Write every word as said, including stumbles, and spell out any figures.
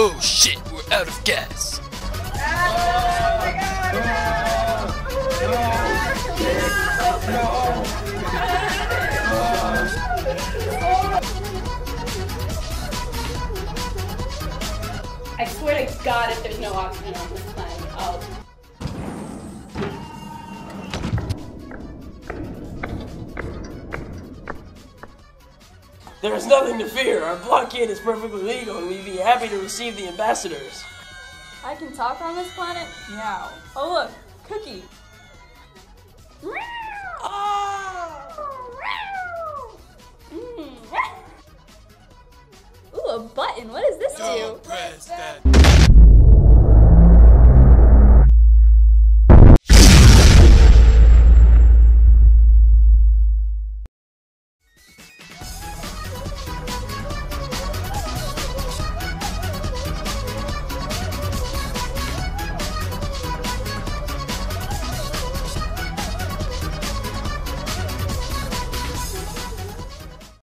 Oh shit, we're out of gas. I swear to God, if there's no oxygen on this planet, I'll... There is nothing to fear. Our blockade is perfectly legal, and we'd be happy to receive the ambassadors. I can talk on this planet? Meow. Oh look, Cookie. Oh. Ooh, a button. What does this do? Don't press that.